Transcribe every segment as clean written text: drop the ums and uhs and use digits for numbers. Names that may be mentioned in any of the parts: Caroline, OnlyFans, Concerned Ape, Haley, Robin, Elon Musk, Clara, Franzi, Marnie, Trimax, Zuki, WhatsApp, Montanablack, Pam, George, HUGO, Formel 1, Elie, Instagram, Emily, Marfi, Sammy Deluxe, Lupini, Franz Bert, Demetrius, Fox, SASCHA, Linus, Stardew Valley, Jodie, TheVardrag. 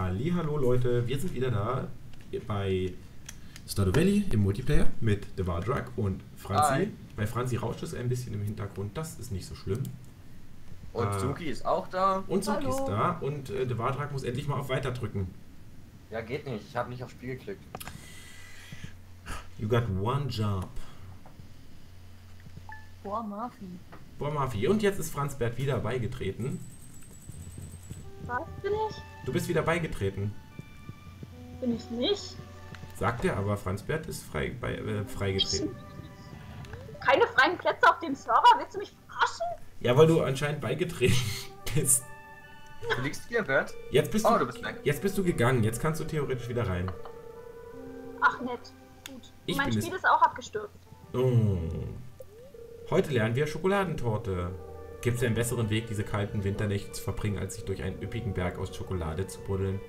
Hallihallo Leute, wir sind wieder da bei Stardew Valley im Multiplayer mit TheVardrag und Franzi. Hi. Bei Franzi rauscht es ein bisschen im Hintergrund, das ist nicht so schlimm. Und Zuki ist auch da. Und Zuki ist da und TheVardrag muss endlich mal auf Weiter drücken. Ja, geht nicht, ich habe nicht auf Spiel geklickt. You got one job. Boah, Marfi. Boah, Marfi. Und jetzt ist Franz Bert wieder beigetreten. Was bin ich? Du bist wieder beigetreten. Bin ich nicht? Sagt er, aber Franz Bert ist freigetreten. Keine freien Plätze auf dem Server? Willst du mich verarschen? Ja, weil du anscheinend beigetreten bist. Du liegst hier, Bert. Jetzt bist du bist weg. Jetzt bist du gegangen. Jetzt kannst du theoretisch wieder rein. Ach, nett. Gut. Mein Spiel ist auch abgestürzt. Oh. Heute lernen wir Schokoladentorte. Gibt es einen besseren Weg, diese kalten Winternächte zu verbringen, als sich durch einen üppigen Berg aus Schokolade zu buddeln?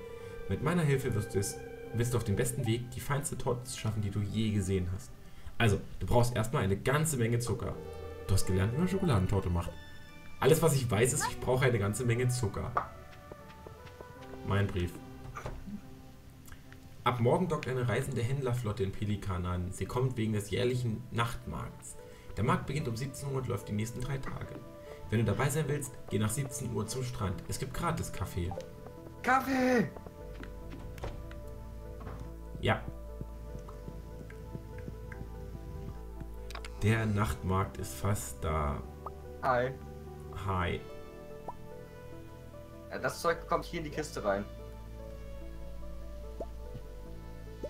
Mit meiner Hilfe wirst du auf dem besten Weg, die feinste Torte zu schaffen, die du je gesehen hast. Also, du brauchst erstmal eine ganze Menge Zucker. Du hast gelernt, wie man Schokoladentorte macht. Alles, was ich weiß, ist, ich brauche eine ganze Menge Zucker. Mein Brief. Ab morgen dockt eine reisende Händlerflotte in Pelikan an. Sie kommt wegen des jährlichen Nachtmarkts. Der Markt beginnt um 17 Uhr und läuft die nächsten 3 Tage. Wenn du dabei sein willst, geh nach 17 Uhr zum Strand. Es gibt gratis Kaffee. Kaffee! Ja. Der Nachtmarkt ist fast da. Hi. Hi. Ja, das Zeug kommt hier in die Kiste rein.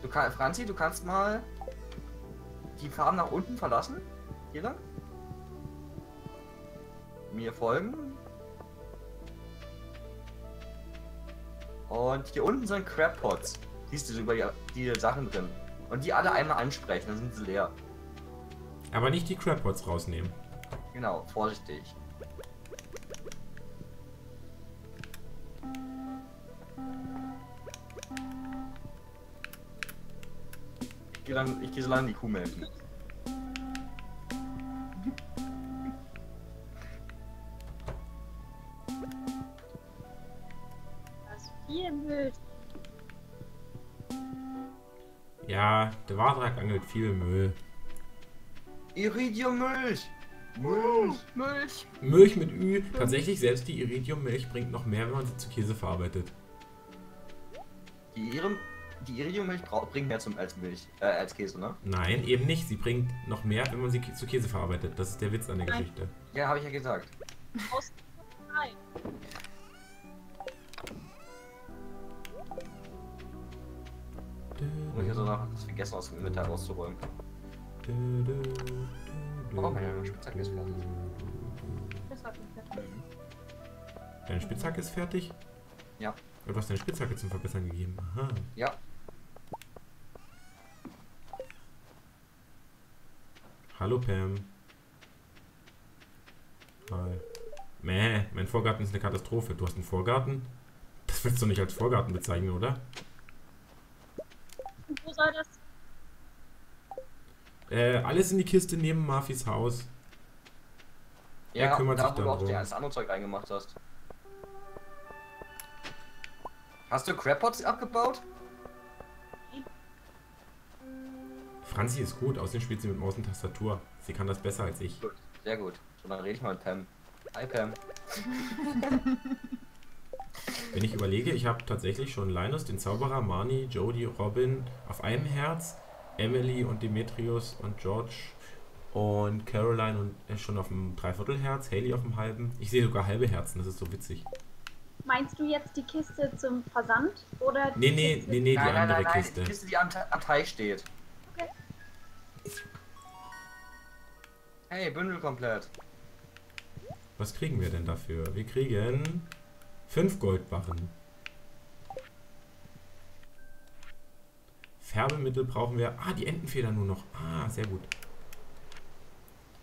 Franzi, du kannst mal die Farm nach unten verlassen. Hier lang. Mir folgen. Und hier unten sind Crab Pots. Siehst du über die Sachen drin. Und die alle einmal ansprechen, dann sind sie leer. Aber nicht die Crab Pots rausnehmen. Genau, vorsichtig. Ich gehe so lange die Kuh melken. Ja, TheVardrag angelt viel Müll. Iridiummilch! Milch! Milch mit Ü. Tatsächlich, selbst die Iridiummilch bringt noch mehr, wenn man sie zu Käse verarbeitet. Die Iridiummilch bringt mehr als Milch, als Käse, ne? Nein, eben nicht. Sie bringt noch mehr, wenn man sie zu Käse verarbeitet. Das ist der Witz an der Geschichte. Ja, habe ich ja gesagt. Nein. Und ich habe so noch das vergessen, aus dem Inventar rauszuräumen. Oh, meine Spitzhacke ist fertig. Deine Spitzhacke ist fertig? Ja. Du hast deine Spitzhacke zum Verbessern gegeben. Aha. Ja. Hallo, Pam. Hi. Mäh, mein Vorgarten ist eine Katastrophe. Du hast einen Vorgarten? Das willst du nicht als Vorgarten bezeichnen, oder? Wo soll das? Alles in die Kiste neben Marfis Haus. Ja, er kümmert sich darum. Wo du auch das andere Zeug reingemacht hast. Hast du Crabpots abgebaut? Franzi ist gut, außerdem spielt sie mit Maus und Tastatur. Sie kann das besser als ich. Gut. Sehr gut. So, dann rede ich mal mit Pam. Hi, Pam. Wenn ich überlege, ich habe tatsächlich schon Linus, den Zauberer, Marnie, Jodie, Robin auf einem Herz, Emily und Demetrius und George und Caroline und schon auf dem Dreiviertelherz, Haley auf dem halben. Ich sehe sogar halbe Herzen, das ist so witzig. Meinst du jetzt die Kiste zum Versand oder die Kiste? Nee, nein, die andere Kiste. Die Kiste, die am Teich steht. Okay. Hey, Bündel komplett. Was kriegen wir denn dafür? Wir kriegen 5 Goldbarren. Färbemittel brauchen wir. Ah, die Entenfedern nur noch. Ah, sehr gut.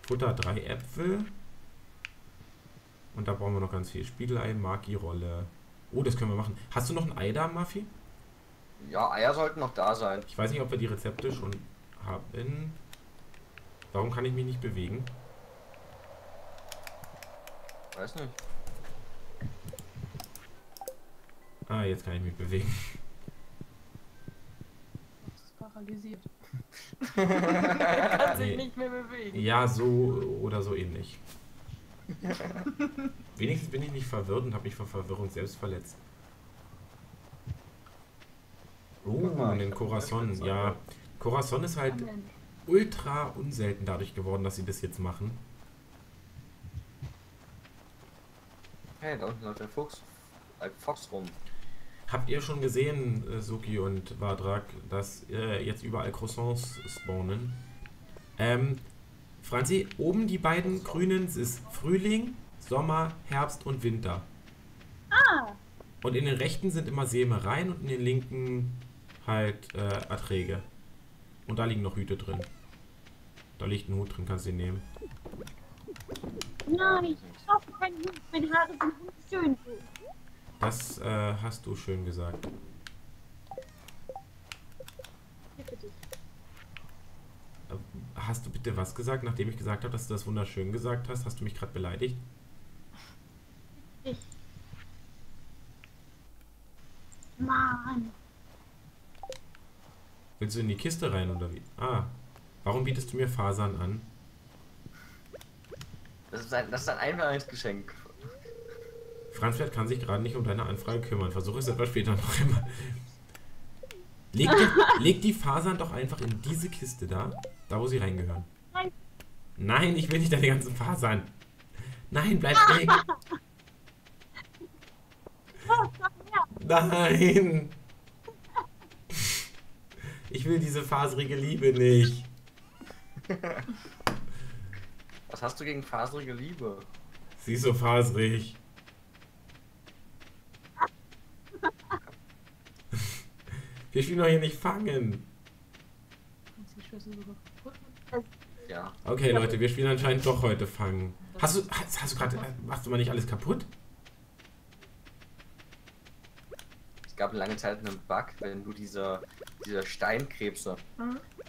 Futter 3 Äpfel. Und da brauchen wir noch ganz viel. Spiegelei, Maki-Rolle. Oh, das können wir machen. Hast du noch ein Ei da, Maffi? Ja, Eier sollten noch da sein. Ich weiß nicht, ob wir die Rezepte schon haben. Warum kann ich mich nicht bewegen? Weiß nicht. Ah, jetzt kann ich mich bewegen. Das ist paralysiert. Kann sich nicht mehr bewegen. Ja, so oder so ähnlich. Wenigstens bin ich nicht verwirrt und habe mich vor Verwirrung selbst verletzt. Oh, ein Corazon. Ja, Corazon ist halt ultra unselten dadurch geworden, dass sie das jetzt machen. Hey, da unten läuft der Fuchs. Ein Fox rum. Habt ihr schon gesehen, Zuki und TheVardrag, dass jetzt überall Croissants spawnen? Franzi, oben die beiden grünen ist Frühling, Sommer, Herbst und Winter. Ah! Und in den rechten sind immer Sämereien und in den linken halt Erträge. Und da liegen noch Hüte drin. Da liegt ein Hut drin, kannst du ihn nehmen. Nein, ich hoffe keinen Hut, meine Haare sind schön so. Das hast du schön gesagt. Hast du bitte was gesagt, nachdem ich gesagt habe, dass du das wunderschön gesagt hast? Hast du mich gerade beleidigt? Ich. Mann. Willst du in die Kiste rein oder wie? Ah. Warum bietest du mir Fasern an? Das ist ein Einweihungsgeschenk. Franz Bert kann sich gerade nicht um deine Anfrage kümmern. Versuche es etwas später noch einmal. Leg die Fasern doch einfach in diese Kiste da. Da, wo sie reingehören. Nein. Nein, ich will nicht deine ganzen Fasern. Nein, bleib weg. Nein. Ich will diese faserige Liebe nicht. Was hast du gegen faserige Liebe? Sie ist so faserig. Wir spielen doch hier nicht fangen. Ja. Okay, Leute, wir spielen anscheinend doch heute fangen. Hast du gerade... Machst du mal nicht alles kaputt? Es gab lange Zeit einen Bug, wenn du diese Steinkrebse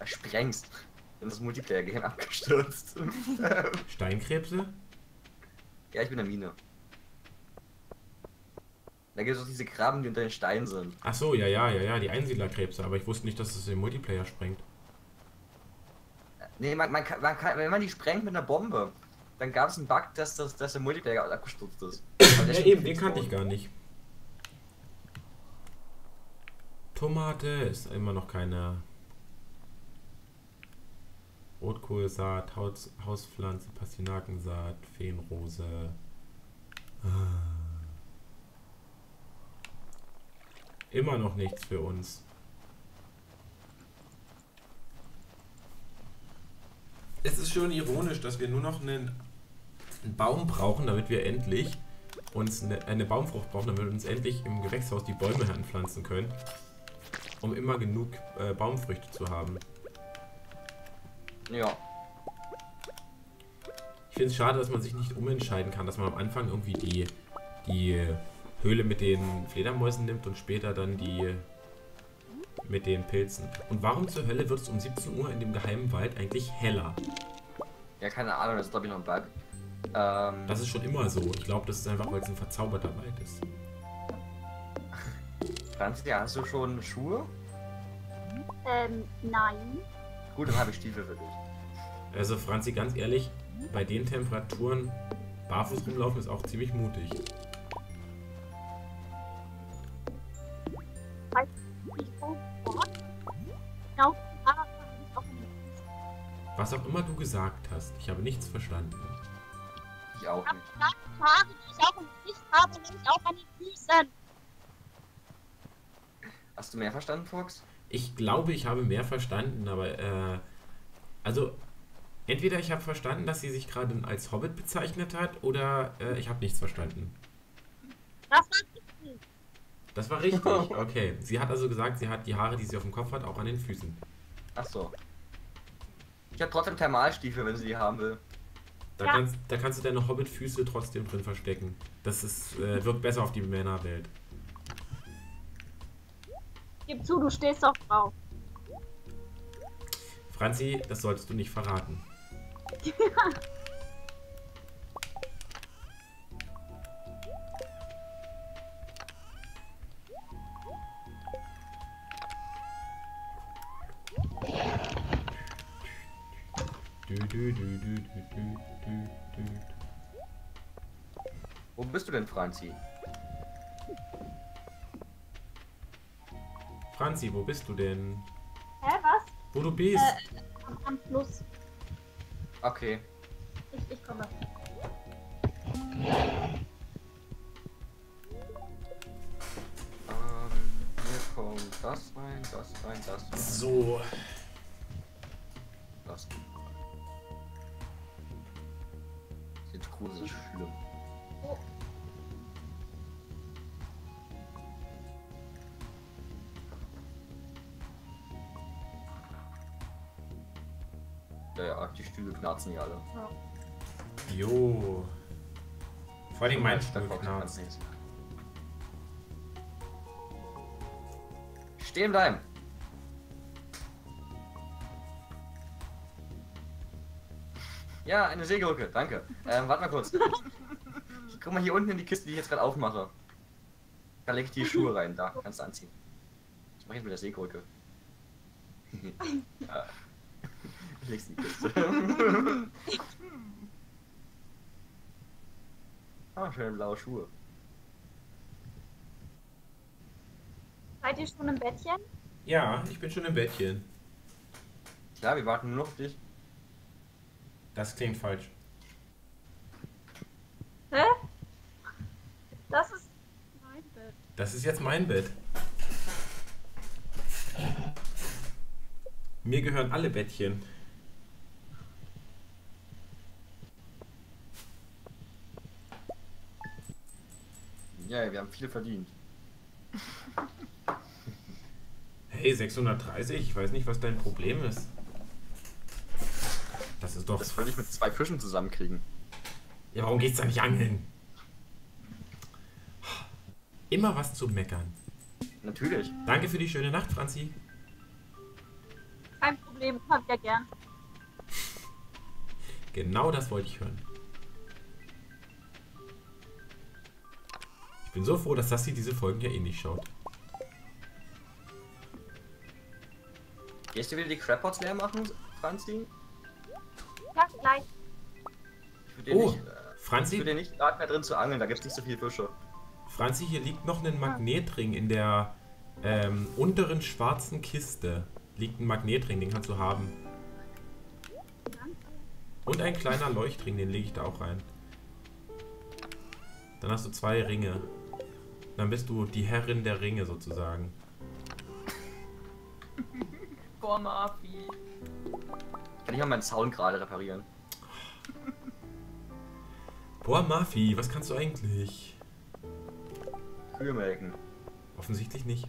sprengst, dann ist das Multiplayer-Game abgestürzt. Steinkrebse? Ja, ich bin in der Mine. Da gibt es auch diese Krabben, die unter den Steinen sind. Ach so, ja, die Einsiedlerkrebse, aber ich wusste nicht, dass es den Multiplayer sprengt. Nee, wenn man die sprengt mit einer Bombe, dann gab es einen Bug, dass der Multiplayer abgestürzt ist. Ja, eben, den kannte ich gar nicht. Tomate ist immer noch keine. Rotkohlsaat, Hauspflanze, Pastinakensaat, Feenrose. Immer noch nichts für uns. Es ist schon ironisch, dass wir nur noch einen Baum brauchen, damit wir endlich uns eine Baumfrucht brauchen, damit wir uns endlich im Gewächshaus die Bäume anpflanzen können, um immer genug Baumfrüchte zu haben. Ja. Ich finde es schade, dass man sich nicht umentscheiden kann, dass man am Anfang irgendwie die Höhle mit den Fledermäusen nimmt und später dann die mit den Pilzen. Und warum zur Hölle wird es um 17 Uhr in dem geheimen Wald eigentlich heller? Ja, keine Ahnung, das ist glaube ich noch ein Bug. Das ist schon immer so. Ich glaube, das ist einfach, weil es ein verzauberter Wald ist. Franzi, hast du schon Schuhe? Nein. Gut, dann habe ich Stiefel für dich. Also Franzi, ganz ehrlich, bei den Temperaturen barfuß rumlaufen ist auch ziemlich mutig. Was auch immer du gesagt hast, ich habe nichts verstanden. Ich auch nicht. Ich habe lange Haare, die ich auch im Gesicht habe, nämlich auch an den Füßen. Hast du mehr verstanden, Fox? Ich glaube, ich habe mehr verstanden, aber also entweder ich habe verstanden, dass sie sich gerade als Hobbit bezeichnet hat, oder ich habe nichts verstanden. Das war richtig. Das war richtig, okay. Sie hat also gesagt, sie hat die Haare, die sie auf dem Kopf hat, auch an den Füßen. Ach so. Ich habe trotzdem Thermalstiefel, wenn sie die haben will. Da kannst du deine Hobbit-Füße trotzdem drin verstecken. Das ist, wirkt besser auf die Männerwelt. Gib zu, du stehst auf Frau. Franzi, das solltest du nicht verraten. Wo bist du denn, Franzi? Franzi, wo bist du denn? Hä, was? Wo du bist? Am Fluss. Okay. Ich komme. Hier kommt das rein, das rein, das rein. So. Das. Zitrone ist schlimm. Oh. Ja, die Stühle knarzen ja alle. Ja. Jo. Vor allem mein Stuhl knarzt. Stehen bleiben! Ja, eine Sägebrücke, danke. Warte mal kurz. Ich guck mal hier unten in die Kiste, die ich jetzt gerade aufmache. Da leg ich die Schuhe rein, da kannst du anziehen. Was mach ich mit der Sägebrücke? Ja. Ich leg's in die Kiste. Ah, schöne blaue Schuhe. Seid ihr schon im Bettchen? Ja, ich bin schon im Bettchen. Klar, wir warten nur noch auf dich. Das klingt falsch. Hä? Das ist mein Bett. Das ist jetzt mein Bett. Mir gehören alle Bettchen. Ja, wir haben viel verdient. Hey, 630, ich weiß nicht, was dein Problem ist. Das ist doch... Das wollte ich mit 2 Fischen zusammenkriegen. Ja, warum geht's da nicht angeln? Immer was zu meckern. Natürlich. Danke für die schöne Nacht, Franzi. Kein Problem, kommt ja gern. Genau das wollte ich hören. Ich bin so froh, dass Sassi diese Folgen ja eh nicht schaut. Gehst du wieder die Crabpots leer machen, Franzi? Ja, gleich. Oh, Franzi? Ich würde dir nicht gerade mehr drin zu angeln, da gibt es nicht so viele Fische. Franzi, hier liegt noch ein Magnetring in der unteren schwarzen Kiste. Liegt ein Magnetring, den kannst du haben. Und ein kleiner Leuchtring, den lege ich da auch rein. Dann hast du 2 Ringe. Dann bist du die Herrin der Ringe sozusagen. Boah, Marfi. Kann ich mal meinen Zaun gerade reparieren? Boah, Marfi, was kannst du eigentlich? Kühe melken. Offensichtlich nicht.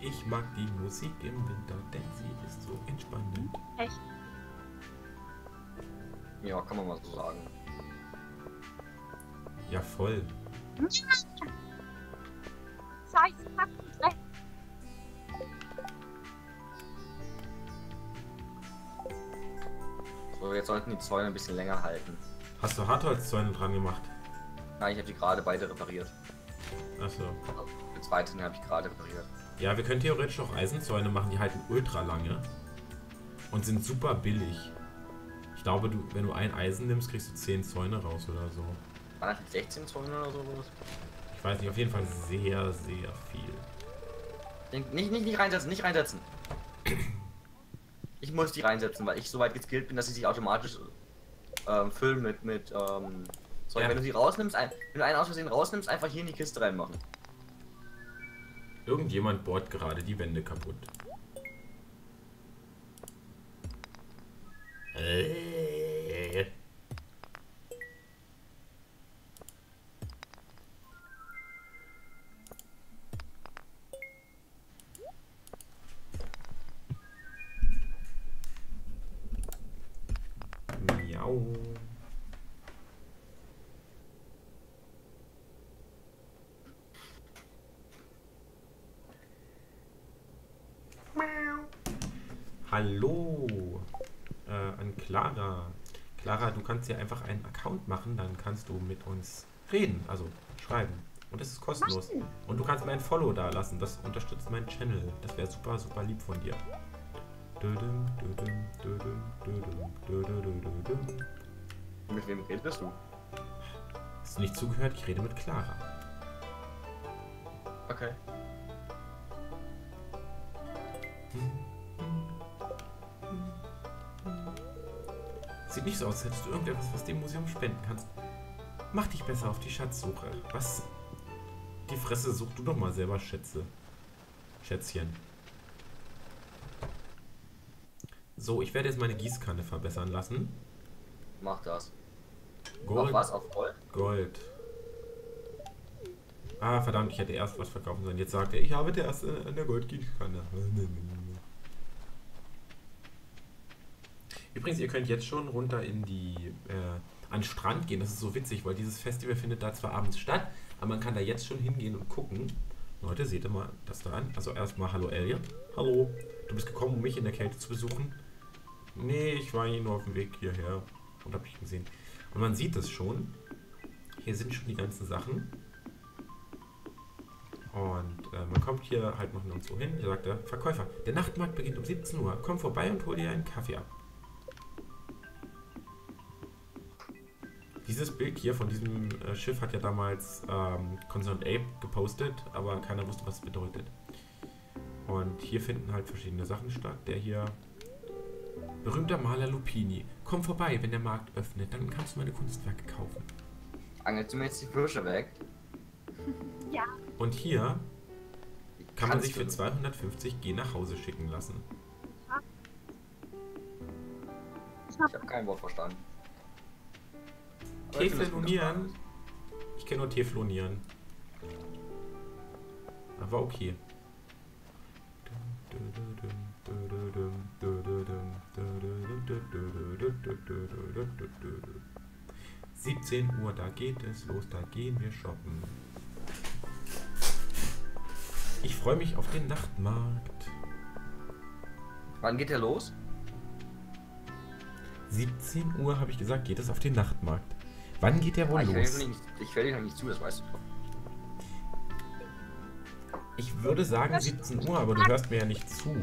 Ich mag die Musik im Winter, denn sie ist so entspannend. Echt? Ja, kann man mal so sagen. Ja, voll. Scheiße, hab ich recht. So, jetzt sollten die Zäune ein bisschen länger halten. Hast du Hartholzzäune dran gemacht? Nein, ich habe die gerade beide repariert. Achso. Also, den zweiten habe ich gerade repariert. Ja, wir können theoretisch auch Eisenzäune machen, die halten ultra lange und sind super billig. Ich glaube, wenn du ein Eisen nimmst, kriegst du 10 Zäune raus oder so. War das jetzt 16 Zäune oder sowas? Ich weiß nicht, auf jeden Fall sehr, sehr viel. Nicht reinsetzen, nicht reinsetzen. Ich muss die reinsetzen, weil ich so weit geskillt bin, dass sie sich automatisch füllen mit Zeug. Ja. Wenn du sie rausnimmst, wenn du einen aus Versehen rausnimmst, einfach hier in die Kiste reinmachen. Irgendjemand bohrt gerade die Wände kaputt. Miau. Hallo an Clara. Clara, du kannst dir einfach einen Account machen, dann kannst du mit uns reden, also schreiben. Und das ist kostenlos. Und du kannst mir ein Follow da lassen, das unterstützt meinen Channel. Das wäre super, super lieb von dir. Mit wem redest du? Hast du nicht zugehört? Ich rede mit Clara. Okay. Sieht nicht so aus, als hättest du irgendetwas aus dem Museum spenden kannst. Mach dich besser auf die Schatzsuche. Was? Die Fresse, such du doch mal selber Schätze. Schätzchen. So, ich werde jetzt meine Gießkanne verbessern lassen. Mach das. Gold. Auf was? Auf Gold? Gold. Ah, verdammt, ich hätte erst was verkaufen sollen. Jetzt sagt er, ich arbeite erst an der Goldgießkanne. Übrigens, ihr könnt jetzt schon runter in die, an den Strand gehen. Das ist so witzig, weil dieses Festival findet da zwar abends statt, aber man kann da jetzt schon hingehen und gucken. Leute, seht ihr mal das da an? Also erstmal, hallo Elie. Hallo, du bist gekommen, um mich in der Kälte zu besuchen? Nee, ich war hier nur auf dem Weg hierher und hab dich gesehen. Und man sieht es schon. Hier sind schon die ganzen Sachen. Und man kommt hier halt noch nirgendwo hin. Hier sagt der Verkäufer, der Nachtmarkt beginnt um 17 Uhr. Komm vorbei und hol dir einen Kaffee ab. Dieses Bild hier von diesem Schiff hat ja damals Concerned Ape gepostet, aber keiner wusste, was es bedeutet. Und hier finden halt verschiedene Sachen statt. Der hier, berühmter Maler Lupini. Komm vorbei, wenn der Markt öffnet, dann kannst du meine Kunstwerke kaufen. Angelst du mir jetzt die Fische weg? Ja. Und hier kann man sich für 250 G nach Hause schicken lassen. Ich habe kein Wort verstanden. Teflonieren? Ich kenne nur Teflonieren. Aber okay. (17 Uhr, da geht es los, da gehen wir shoppen. Ich freue mich auf den Nachtmarkt. Wann geht der los? 17 Uhr, habe ich gesagt, geht es auf den Nachtmarkt. Wann geht der wohl los? Ich werde dir noch nicht zu, das weißt du doch. Ich würde sagen 17 Uhr, aber du hörst mir ja nicht zu.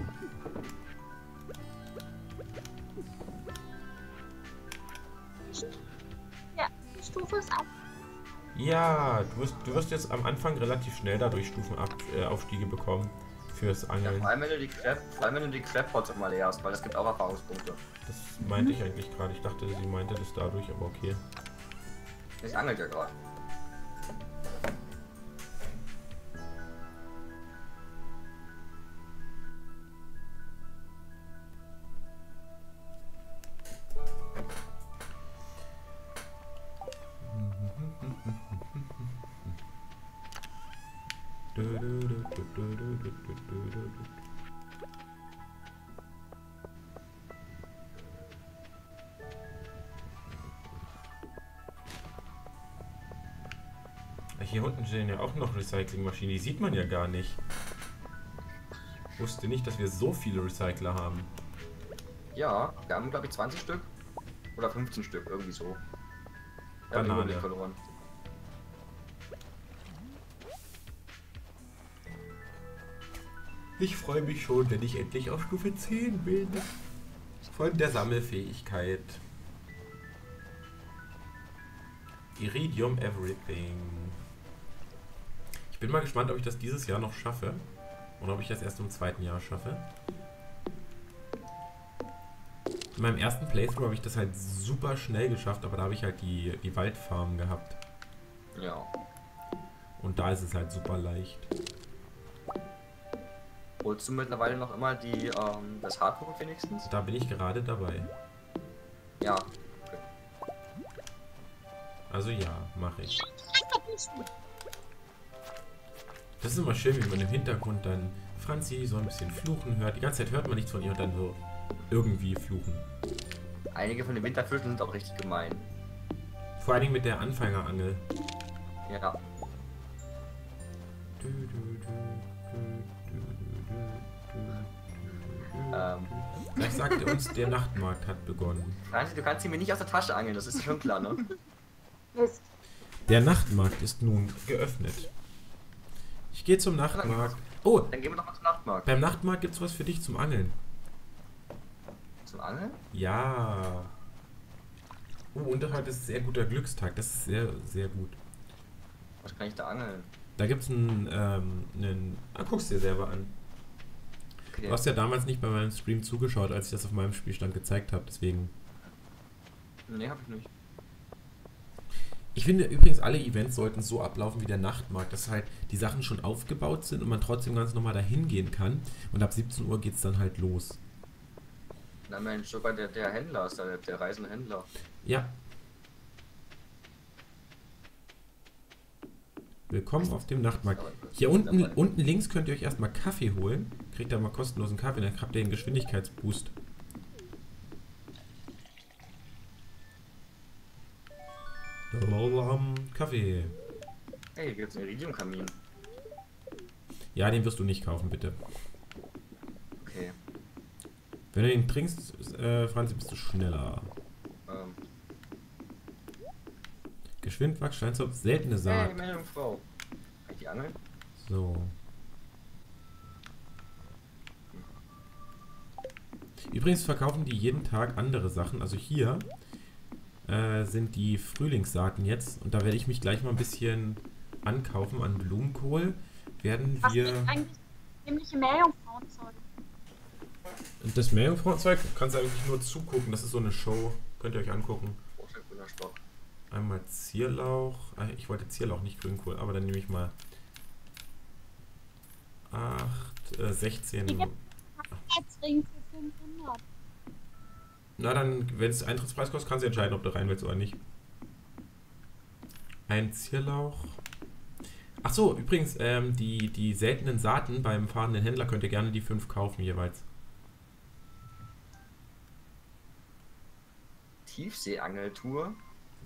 Ja, die Stufe ist ab. Ja, du wirst jetzt am Anfang relativ schnell dadurch Stufenaufstiege bekommen fürs Angeln. Ja, vor allem wenn du die Crab-Pots mal leer hast, weil es gibt auch Erfahrungspunkte. Das meinte ich eigentlich gerade. Ich dachte, sie meinte das dadurch, aber okay. Ich angelt ja gerade. Hier unten stehen ja auch noch Recyclingmaschinen, die sieht man ja gar nicht. Ich wusste nicht, dass wir so viele Recycler haben. Ja, wir haben glaube ich 20 Stück oder 15 Stück, irgendwie so. Wir Banane. Haben den Überblick verloren. Ich freue mich schon, wenn ich endlich auf Stufe 10 bin. Von der Sammelfähigkeit. Iridium Everything. Ich bin mal gespannt, ob ich das dieses Jahr noch schaffe. Oder ob ich das erst im zweiten Jahr schaffe. In meinem ersten Playthrough habe ich das halt super schnell geschafft, aber da habe ich halt die Waldfarm gehabt. Ja. Und da ist es halt super leicht. Holst du mittlerweile noch immer das Hardcore wenigstens? Da bin ich gerade dabei. Ja. Okay. Also ja, mache ich. Das ist immer schön, wie man im Hintergrund dann Franzi so ein bisschen fluchen hört. Die ganze Zeit hört man nichts von ihr und dann so irgendwie fluchen. Einige von den Wintervögeln sind auch richtig gemein. Vor allen Dingen mit der Anfängerangel. Ja. Vielleicht sagt ihr uns, der Nachtmarkt hat begonnen. Franzi, du kannst ihn mir nicht aus der Tasche angeln, das ist schon klar, ne? Mist. Der Nachtmarkt ist nun geöffnet. Ich gehe zum Nachtmarkt. Oh! Dann gehen wir nochmal zum Nachtmarkt. Beim Nachtmarkt gibt's was für dich zum Angeln. Zum Angeln? Ja. Oh, und heute ist ein sehr guter Glückstag. Das ist sehr, sehr gut. Was kann ich da angeln? Da gibt's einen... Ah, guck's dir selber an. Okay. Du hast ja damals nicht bei meinem Stream zugeschaut, als ich das auf meinem Spielstand gezeigt habe, deswegen... Nee, hab ich nicht. Ich finde übrigens, alle Events sollten so ablaufen wie der Nachtmarkt, dass halt die Sachen schon aufgebaut sind und man trotzdem ganz normal dahin gehen kann. Und ab 17 Uhr geht's dann halt los. Na Mensch, sogar der Händler ist der reisende Händler. Ja. Willkommen auf dem Nachtmarkt. Hier unten links könnt ihr euch erstmal Kaffee holen. Kriegt da mal kostenlosen Kaffee, dann habt ihr den Geschwindigkeitsboost. Kaffee. Hey, hier gibt's einen Iridiumkamin. Ja, den wirst du nicht kaufen, bitte. Okay. Wenn du den trinkst, Franzi, bist du schneller. Geschwindwachs, Steinzopf, seltene Saat. Hey, meine Frau. Kann ich die angeln? So. Übrigens verkaufen die jeden Tag andere Sachen. Also hier sind die Frühlingssaaten jetzt. Und da werde ich mich gleich mal ein bisschen ankaufen an Blumenkohl. Werden wir... Was ist eigentlich nämlich Meerjungfrauenzeug? Und das Meerjungfrauenzeug kannst du eigentlich nur zugucken. Das ist so eine Show. Könnt ihr euch angucken. Einmal Zierlauch. Ich wollte Zierlauch, nicht Grünkohl, aber dann nehme ich mal 16. Ich hab Herzring für 500. Na dann, wenn es Eintrittspreis kostet, kannst du entscheiden, ob du rein willst oder nicht. Ein Zierlauch. Achso, übrigens, die seltenen Saaten beim fahrenden Händler könnt ihr gerne die 5 kaufen jeweils. Tiefseeangeltour?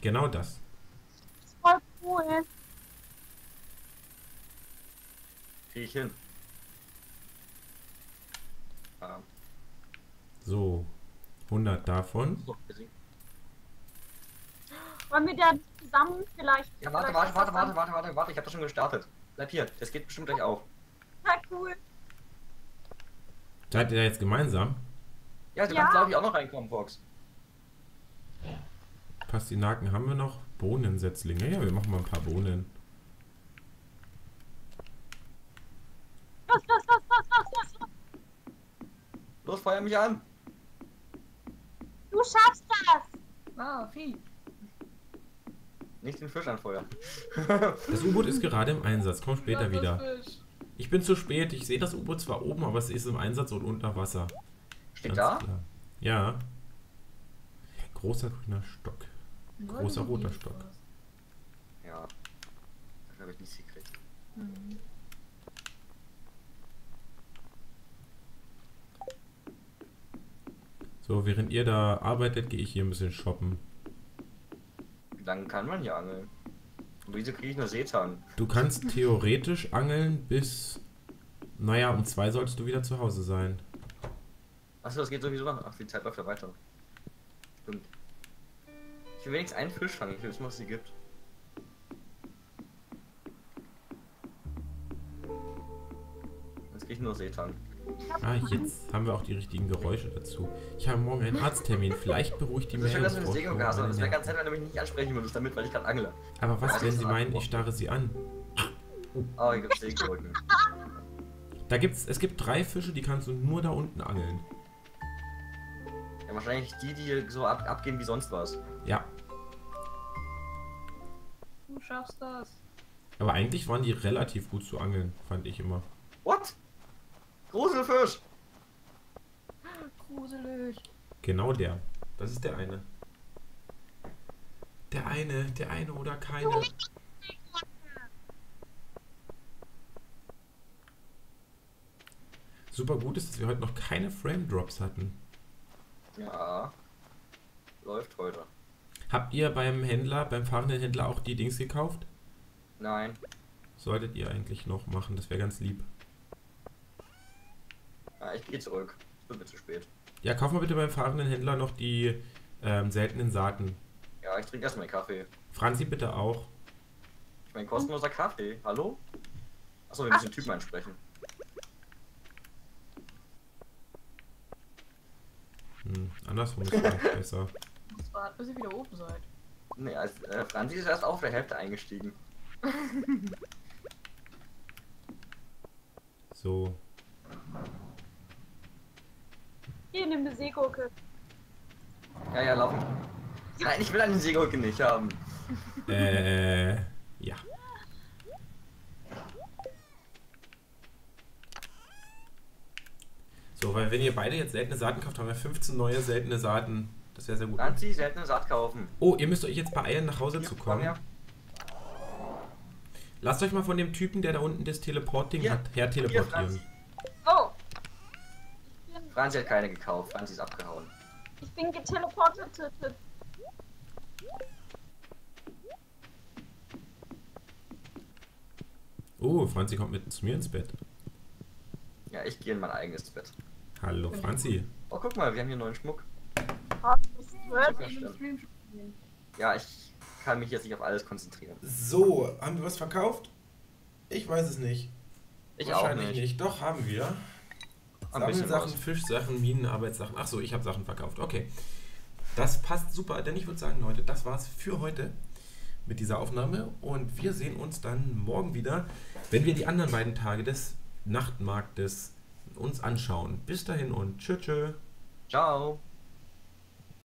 Genau das. Das ist voll cool. Krieg ich hin. Ah. So. 100 davon. Wollen wir da zusammen vielleicht... Ja, warte, ich hab das schon gestartet. Bleib hier, das geht bestimmt gleich auf. Na cool. Seid ihr da jetzt gemeinsam? Ja, du kannst glaube ich auch noch reinkommen, Fox. Pastinaken haben wir noch. Bohnensetzlinge. Ja, wir machen mal ein paar Bohnen. Los. Los, feuer mich an. Du schaffst das! Ah, viel. Nicht den Fisch anfeuern. Das U-Boot ist gerade im Einsatz. Komm später wieder. Ich bin zu spät. Ich sehe das U-Boot zwar oben, aber es ist im Einsatz und unter Wasser. Steht da? Klar. Ja. Großer grüner Stock. Großer roter Stock. Ja. Das habe ich nicht gekriegt. Mhm. So, während ihr da arbeitet, gehe ich hier ein bisschen shoppen. Dann kann man ja angeln. Und wieso kriege ich nur Seetang? Du kannst theoretisch angeln bis... Naja, um 2 solltest du wieder zu Hause sein. Achso, das geht sowieso noch. Ach, die Zeit läuft ja weiter. Stimmt. Ich will wenigstens einen Fisch fangen. Ich will wissen, was es hier gibt. Jetzt kriege ich nur Seetang. Ah, jetzt haben wir auch die richtigen Geräusche dazu. Ich habe morgen einen Arzttermin, vielleicht beruhigt die Mehrheit. Das ist schön, dass du eine Segung hast, aber das wäre ganz nett, wenn du mich nicht ansprechen würdest damit, weil ich gerade angle. Aber was, wenn sie meinen, ich starre sie an? Oh, hier gibt's Segelrücken. Es gibt 3 Fische, die kannst du nur da unten angeln. Ja, wahrscheinlich die so abgehen wie sonst was. Ja. Du schaffst das. Aber eigentlich waren die relativ gut zu angeln, fand ich immer. What? Gruselfisch! Gruselig. Genau der. Das ist der eine. Der eine oder keine. Super gut ist, dass wir heute noch keine Frame Drops hatten. Ja. Läuft heute. Habt ihr beim fahrenden Händler auch die Dings gekauft? Nein. Solltet ihr eigentlich noch machen, das wäre ganz lieb. Ich gehe zurück. Ich bin zu spät. Ja, kauf mal bitte beim fahrenden Händler noch die seltenen Saaten. Ja, ich trinke erstmal Kaffee. Franzi bitte auch. Ich mein kostenloser Kaffee. Hallo? Achso, wir müssen den Typen ansprechen. Hm, andersrum ist vielleicht besser. Das war, bis ihr wieder oben seid. Nee, also, Franzi ist erst auf der Hälfte eingestiegen. So. Hier, nimm eine Seegurke. Ja, ja, laufen. Nein, ich will eine Seegurke nicht haben. Ja. So, weil wenn ihr beide jetzt seltene Saaten kauft, haben wir 15 neue seltene Saaten. Das wäre sehr gut. Franzi, seltene Saat kaufen. Oh, ihr müsst euch jetzt beeilen, nach Hause zu kommen. Ja. Lasst euch mal von dem Typen, der da unten das Teleportding hat, her teleportieren. Oh! Franzi hat keine gekauft, Franzi ist abgehauen. Ich bin geteleportet. Oh, Franzi kommt mit zu mir ins Bett. Ja, ich gehe in mein eigenes Bett. Hallo, Franzi. Oh, guck mal, wir haben hier neuen Schmuck. Ja, ich kann mich jetzt nicht auf alles konzentrieren. So, haben wir was verkauft? Ich weiß es nicht. Ich wahrscheinlich auch nicht. Doch, haben wir. Sammelsachen, Fischsachen, Minenarbeitssachen. Achso, ich habe Sachen verkauft. Okay. Das passt super, denn ich würde sagen, Leute, das war's für heute mit dieser Aufnahme. Und wir sehen uns dann morgen wieder, wenn wir die anderen beiden Tage des Nachtmarktes uns anschauen. Bis dahin und tschö, tschö. Ciao.